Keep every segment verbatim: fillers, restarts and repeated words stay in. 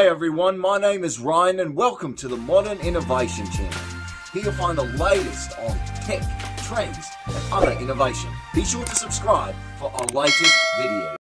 G'day everyone, my name is Ryan and welcome to the Modern Innovation Channel. Here you'll find the latest on tech, trends and other innovation. Be sure to subscribe for our latest video.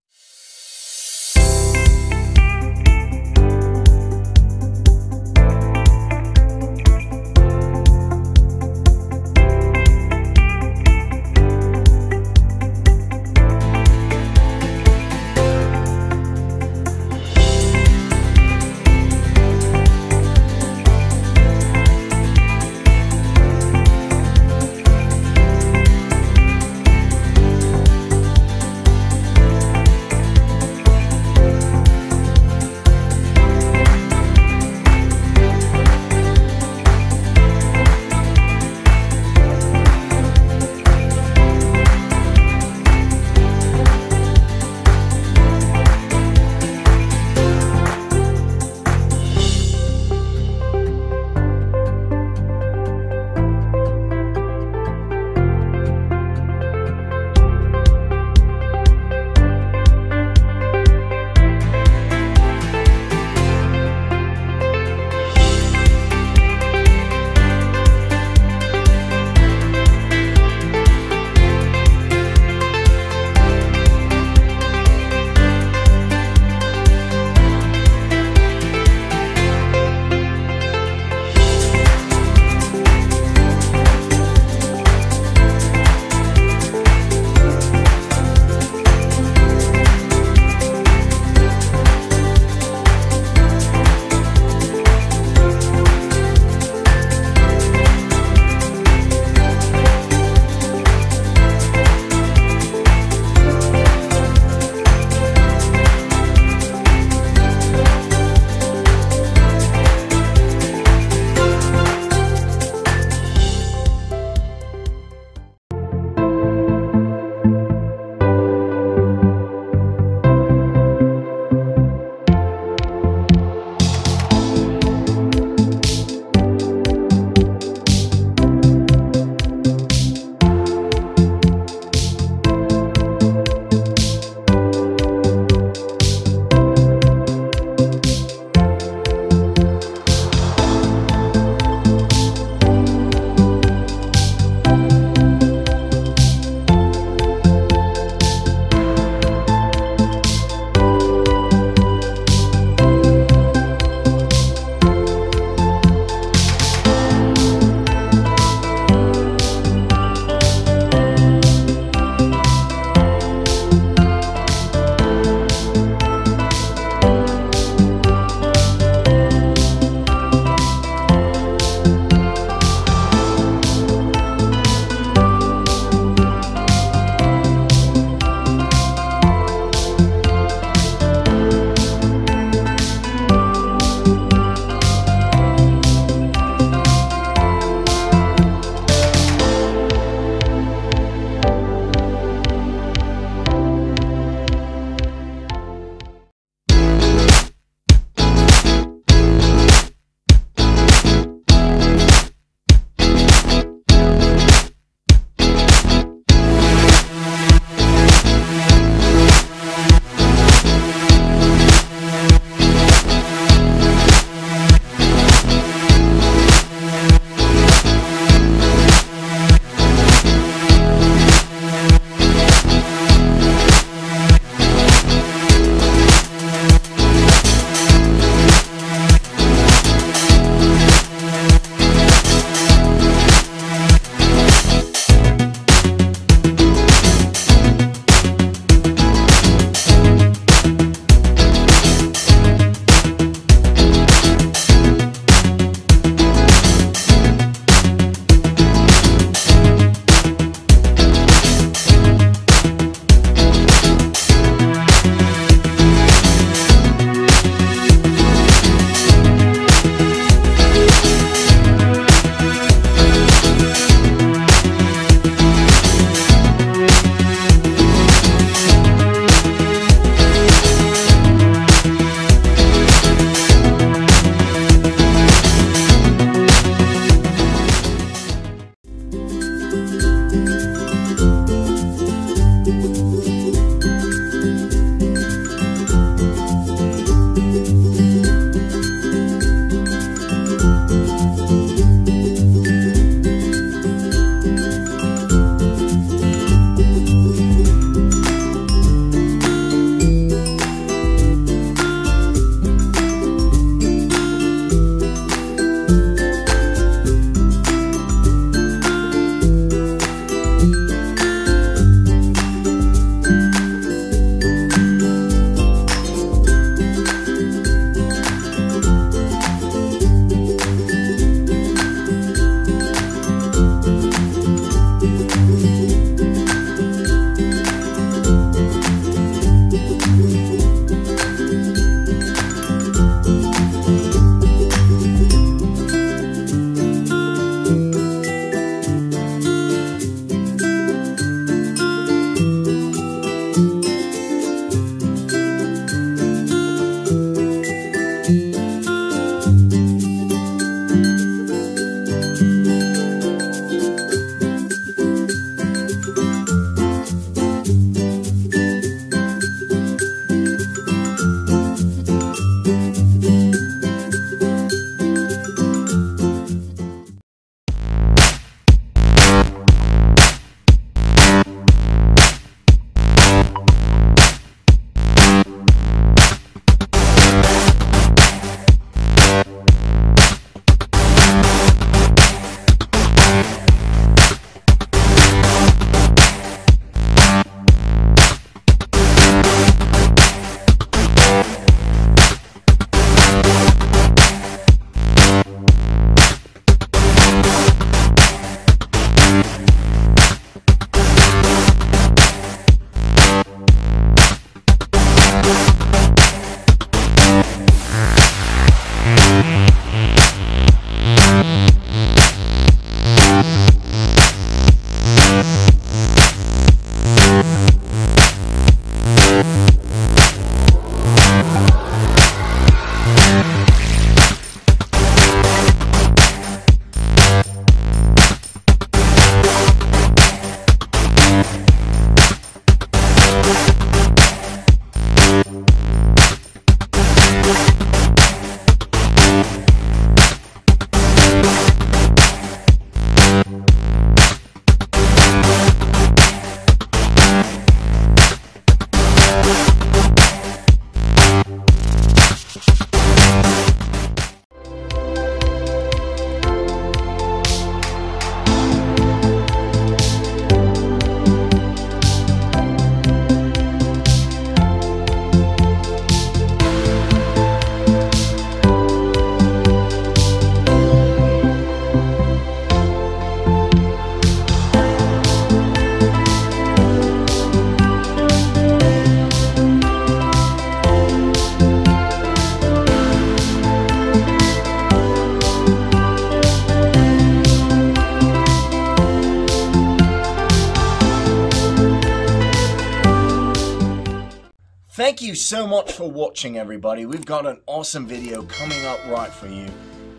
Thank you so much for watching, everybody. We've got an awesome video coming up right for you,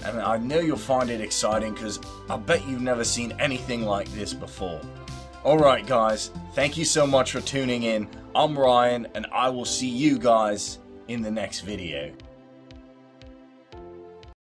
and I know you'll find it exciting because I bet you've never seen anything like this before. Alright guys, thank you so much for tuning in. I'm Ryan, and I will see you guys in the next video.